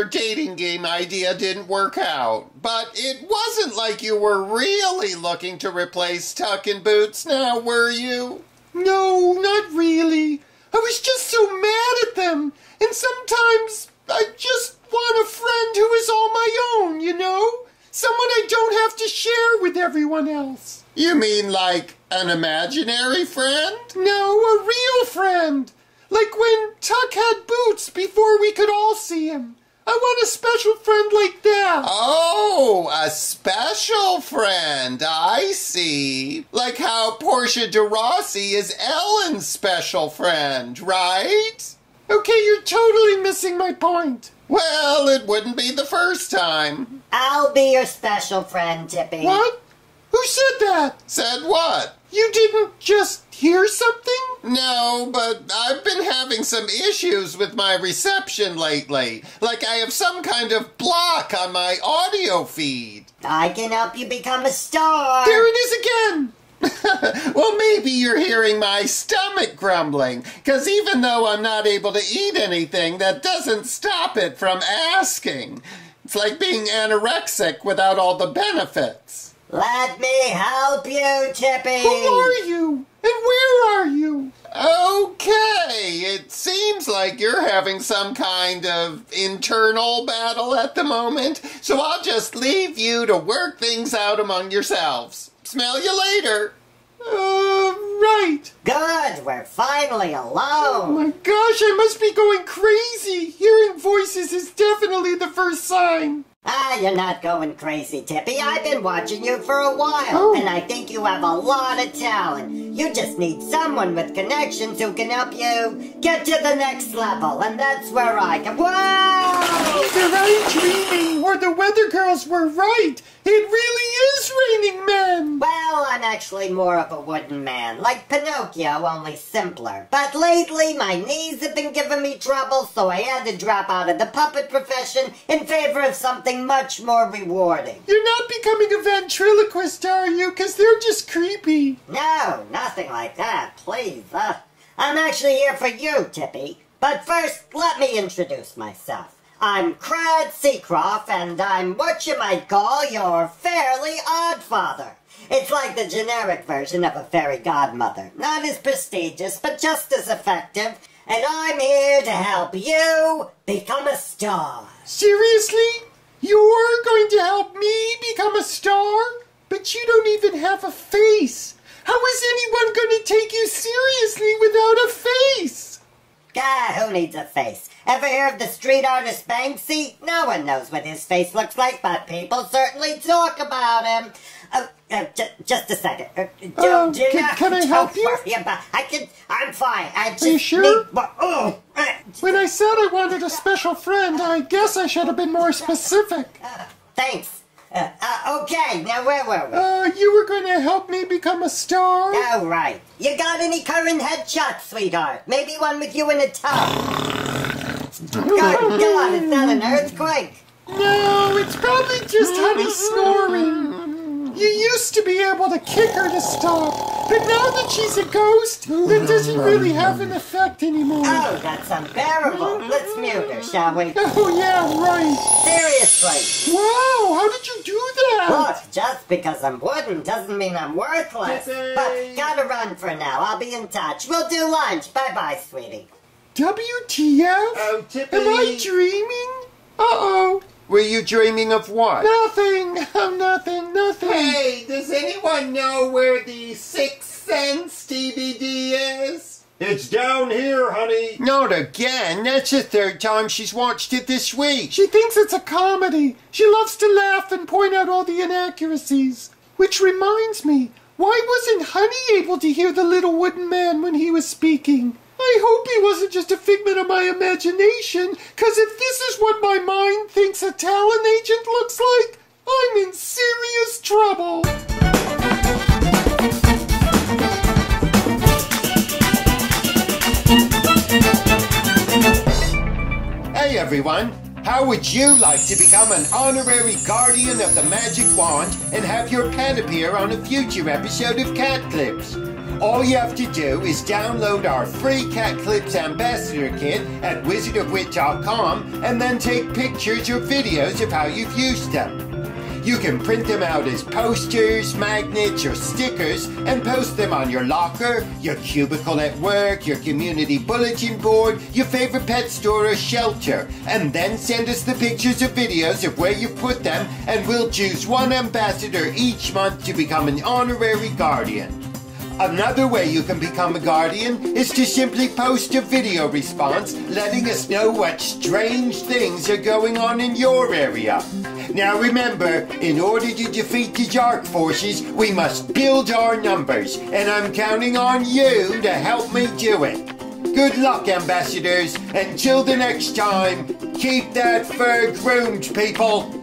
your dating game idea didn't work out, but it wasn't like you were really looking to replace Tuck in Boots now, were you? No, not really. I was just so mad at them, and sometimes I just want a friend who is all my own, you know? Someone I don't have to share with everyone else. You mean like an imaginary friend? No, a real friend. Like when Tuck had Boots before we could all see him. I want a special friend like that. Oh, a special friend. I see. Like how Portia de Rossi is Ellen's special friend, right? Okay, you're totally missing my point. Well, it wouldn't be the first time. I'll be your special friend, Tipi. What? Who said that? Said what? You didn't just hear something? No, but I've been having some issues with my reception lately. Like I have some kind of block on my audio feed. I can help you become a star. There it is again. Well, maybe you're hearing my stomach grumbling, because even though I'm not able to eat anything, that doesn't stop it from asking. It's like being anorexic without all the benefits. Let me help you, Tipi! Who are you? And where are you? Okay, it seems like you're having some kind of internal battle at the moment, so I'll just leave you to work things out among yourselves. Smell you later. Right. Good, we're finally alone. Oh my gosh, I must be going crazy. Hearing voices is definitely the first sign. Ah, you're not going crazy, Tipi. I've been watching you for a while, and I think you have a lot of talent. You just need someone with connections who can help you get to the next level, and that's where I can... Whoa! They're right, dreaming, or the weather girls were right. It really is raining men. Well, I'm actually more of a wooden man, like Pinocchio, only simpler. But lately, my knees have been giving me trouble, so I had to drop out of the puppet profession in favor of something much more rewarding. You're not becoming a ventriloquist, are you? Because they're just creepy. No, nothing like that, please. I'm actually here for you, Tipi. But first, let me introduce myself. I'm Krad Secrof, and I'm what you might call your fairly odd father. It's like the generic version of a fairy godmother. Not as prestigious, but just as effective. And I'm here to help you become a star. Seriously? You're going to help me become a star? But you don't even have a face. How is anyone going to take you seriously without a face? God, who needs a face? Ever hear of the street artist Banksy? No one knows what his face looks like, but people certainly talk about him. Just a second. Can I help you? I'm fine. Are you sure? When I said I wanted a special friend, I guess I should have been more specific. Thanks. Okay, now where were we? You were going to help me become a star? Oh, right. You got any current headshots, sweetheart? Maybe one with you in a tub. Good God, is that an earthquake? No, it's probably just Honey snoring. You used to be able to kick her to stop, but now that she's a ghost, that doesn't really have an effect anymore. Oh, that's unbearable. Let's mute her, shall we? Oh, yeah, right. Seriously. Wow, how did you do that? Look, just because I'm wooden doesn't mean I'm worthless. But gotta run for now. I'll be in touch. We'll do lunch. Bye-bye, sweetie. WTF? Oh, Tipi. Am I dreaming? Uh-oh. Were you dreaming of what? Nothing. Oh, nothing. Hey, does anyone know where the Sixth Sense DVD is? It's down here, honey. Not again. That's the third time she's watched it this week. She thinks it's a comedy. She loves to laugh and point out all the inaccuracies. Which reminds me, why wasn't Honey able to hear the little wooden man when he was speaking? I hope he wasn't just a figment of my imagination, because if this is what my mind thinks a talent agent looks like, I'm in serious trouble. Hey everyone, how would you like to become an honorary guardian of the magic wand and have your pet appear on a future episode of CAT CLIPS? All you have to do is download our free CAT CLIPS Ambassador Kit at WizardOfWit.com and then take pictures or videos of how you've used them. You can print them out as posters, magnets, or stickers and post them on your locker, your cubicle at work, your community bulletin board, your favorite pet store or shelter, and then send us the pictures or videos of where you've put them, and we'll choose one ambassador each month to become an honorary guardian. Another way you can become a guardian is to simply post a video response letting us know what strange things are going on in your area. Now remember, in order to defeat the dark forces, we must build our numbers, and I'm counting on you to help me do it. Good luck, ambassadors. Until the next time, keep that fur groomed, people.